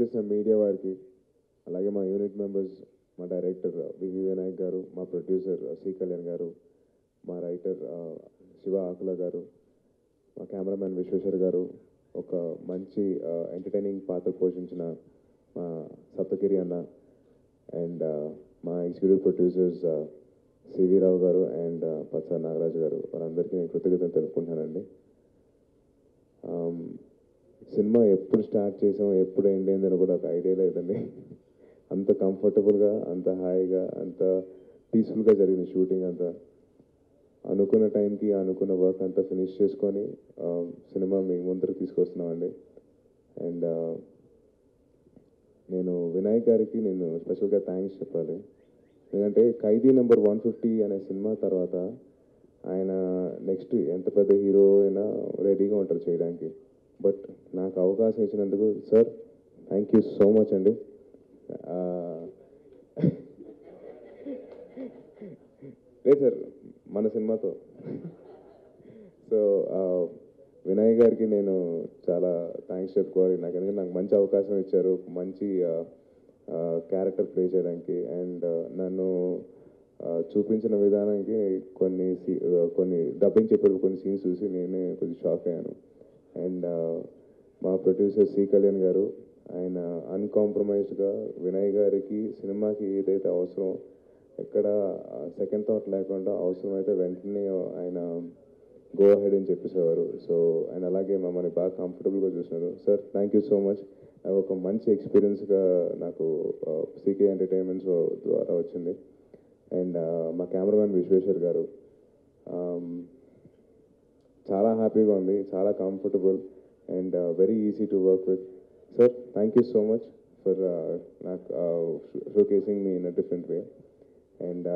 వచ్చేసిన మీడియా వారికి, అలాగే మా యూనిట్ మెంబర్స్, మా డైరెక్టర్ వివి వినాయక్ గారు, మా ప్రొడ్యూసర్ సి. కళ్యాణ్ గారు, మా రైటర్ శివ ఆకుల గారు, మా కెమెరామెన్ విశ్వేశ్వర్ గారు, ఒక మంచి ఎంటర్టైనింగ్ పాత్ర పోషించిన మా సప్తగిరి అన్న, అండ్ మా ఎగ్జిక్యూటివ్ ప్రొడ్యూసర్స్ శ్రీవీరావు గారు అండ్ పత్సార్ నాగరాజ్ గారు, వారందరికీ నేను కృతజ్ఞతలు తెలుపుకుంటున్నానండి. సినిమా ఎప్పుడు స్టార్ట్ చేసాము, ఎప్పుడు ఎండ్ అయిందని కూడా ఒక ఐడియా లేదండి. అంత కంఫర్టబుల్గా, అంత హాయిగా, అంత పీస్ఫుల్గా జరిగింది షూటింగ్ అంతా. అనుకున్న టైంకి అనుకున్న వర్క్ అంతా ఫినిష్ చేసుకొని సినిమా మీ ముందర తీసుకొస్తున్నామండి. అండ్ నేను వినాయక్ గారికి నేను స్పెషల్గా థ్యాంక్స్ చెప్పాలి. ఎందుకంటే ఖైదీ నెంబర్ 150 అనే సినిమా తర్వాత ఆయన నెక్స్ట్ ఎంత పెద్ద హీరో అయినా రెడీగా ఉంటారు చేయడానికి. బట్ నాకు అవకాశం ఇచ్చినందుకు sir thank you so much అండి. లేదు సార్, మన సినిమాతో సో వినాయక్ గారికి నేను చాలా థ్యాంక్స్ చెప్పుకోవాలి. నాకు ఎందుకంటే నాకు మంచి అవకాశం ఇచ్చారు మంచి క్యారెక్టర్ ప్లే చేయడానికి. అండ్ నన్ను చూపించిన విధానానికి కొన్ని డబ్బింగ్ చెప్పేటప్పుడు కొన్ని సీన్స్ చూసి నేనే కొద్దిగా షాక్ అయ్యాను. అండ్ మా ప్రొడ్యూసర్ సి. కళ్యాణ్ గారు, ఆయన అన్కాంప్రమైజ్డ్గా వినాయక్ గారికి సినిమాకి ఏదైతే అవసరం, ఎక్కడ సెకండ్ థాట్ లేకుండా అవసరమైతే వెంటనే ఆయన గో అహెడ్ అని చెప్పేసేవారు. సో ఆయన అలాగే మమ్మల్ని బాగా కంఫర్టబుల్గా చూసినారు. Sir thank you so much. అది ఒక మంచి ఎక్స్పీరియన్స్గా నాకు సీకే ఎంటర్టైన్మెంట్ ద్వారా వచ్చింది. అండ్ మా కెమెరామెన్ విశ్వేశ్వర్ గారు, చాలా హ్యాపీగా ఉంది, చాలా comfortable and very easy to work with. Sir thank you so much for నాకు show casing me in a different way. And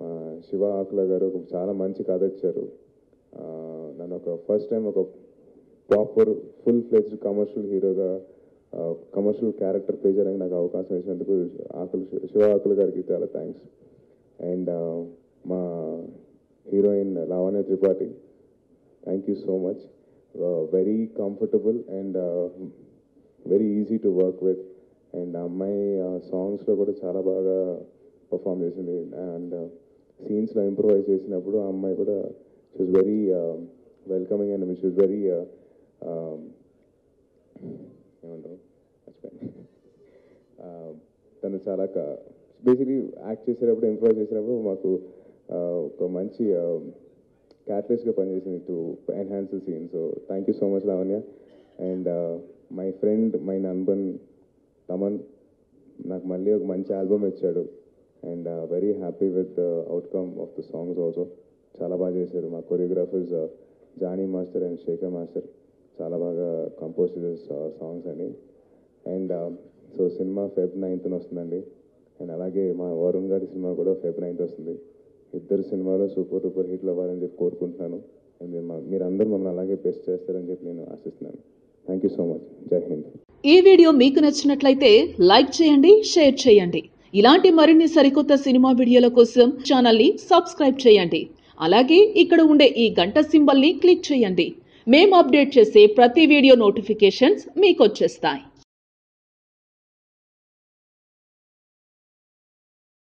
మా శివ ఆకుల గారు చాలా మంచి కథ ఇచ్చారు. నన్ను ఒక ఫస్ట్ టైం ఒక ప్రాపర్ ఫుల్ ఫ్లెజ్డ్ కమర్షియల్ హీరోగా కమర్షియల్ క్యారెక్టర్ ప్లే చేయడానికి నాకు అవకాశం ఇచ్చినందుకు శివ ఆకుల గారికి చాలా థ్యాంక్స్. అండ్ మా heroine Lavanya Tripathi, thank you so much. Very comfortable and very easy to work with. And అమ్మాయి సాంగ్స్లో కూడా చాలా బాగా పర్ఫామ్ చేసింది. అండ్ సీన్స్లో ఇంప్రూవైజ్ చేసినప్పుడు ఆ అమ్మాయి కూడా she was very welcoming and she was very ఏమంటారు, తను చాలా బేసిక్లీ యాక్ట్ చేసేటప్పుడు ఇంప్రూవైజ్ చేసినప్పుడు మాకు ఒక మంచి క్యాటలిస్ట్గా పనిచేసింది to enhance the scene. So thank you so much Lavanya. And my friend, my నన్బన్ తమన్ నాకు మళ్ళీ ఒక మంచి ఆల్బమ్ ఇచ్చాడు. And very happy with the outcome of the songs also. చాలా బాగా చేశారు. మా choreographers Johnny master and Shekhar master చాలా బాగా కంపోజ్ చేసే సాంగ్స్ అని. And so cinema Feb 9th వస్తుందండి. అండ్ అలాగే మా వరుణ్ గారి సినిమా కూడా Feb 9th వస్తుంది. ఇద్దరు సినిమాలు సూపర్ డూపర్ హిట్లు అవ్వాలని చెప్పి కోరుకుంటున్నాను. అండ్ మీరందరూ మమ్మల్ని అలాగే బెస్ట్ చేస్తారని చెప్పి నేను ఆశిస్తున్నాను. Thank you so much. Jai Hind. ఈ వీడియో మీకు నచ్చినట్లయితే లైక్ చేయండి, షేర్ చేయండి. ఇలాంటి మరిన్ని సరికొత్త సినిమా వీడియోల కోసం ఛానల్ని సబ్స్క్రైబ్ చేయండి. అలాగే ఇక్కడ ఉండే ఈ గంట సింబల్ని క్లిక్ చేయండి. మేము అప్డేట్ చేసే ప్రతి వీడియో నోటిఫికేషన్స్ మీకు వచ్చేస్తాయి.